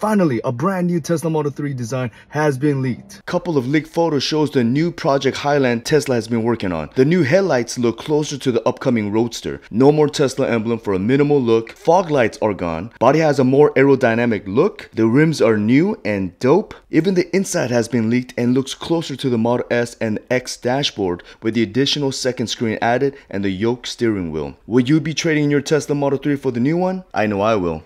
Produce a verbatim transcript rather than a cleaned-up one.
Finally, a brand new Tesla Model three design has been leaked. Couple of leaked photos shows the new Project Highland Tesla has been working on. The new headlights look closer to the upcoming Roadster. No more Tesla emblem for a minimal look. Fog lights are gone. Body has a more aerodynamic look. The rims are new and dope. Even the inside has been leaked and looks closer to the Model S and X dashboard with the additional second screen added and the yoke steering wheel. Will you be trading your Tesla Model three for the new one? I know I will.